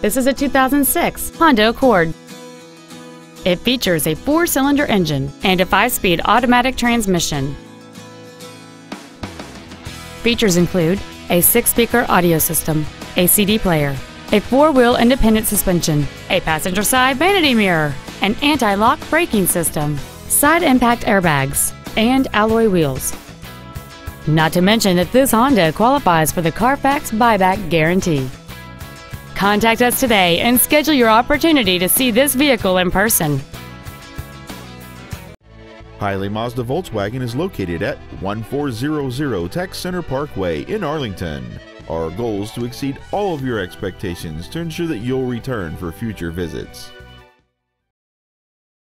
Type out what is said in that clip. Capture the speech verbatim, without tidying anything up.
This is a two thousand six Honda Accord. It features a four-cylinder engine and a five-speed automatic transmission. Features include a six-speaker audio system, a C D player, a four-wheel independent suspension, a passenger side vanity mirror, an anti-lock braking system, side impact airbags, and alloy wheels. Not to mention that this Honda qualifies for the Carfax buyback guarantee. Contact us today and schedule your opportunity to see this vehicle in person. Hiley Mazda Volkswagen is located at one four zero zero Tech Centre Parkway in Arlington. Our goal is to exceed all of your expectations to ensure that you'll return for future visits.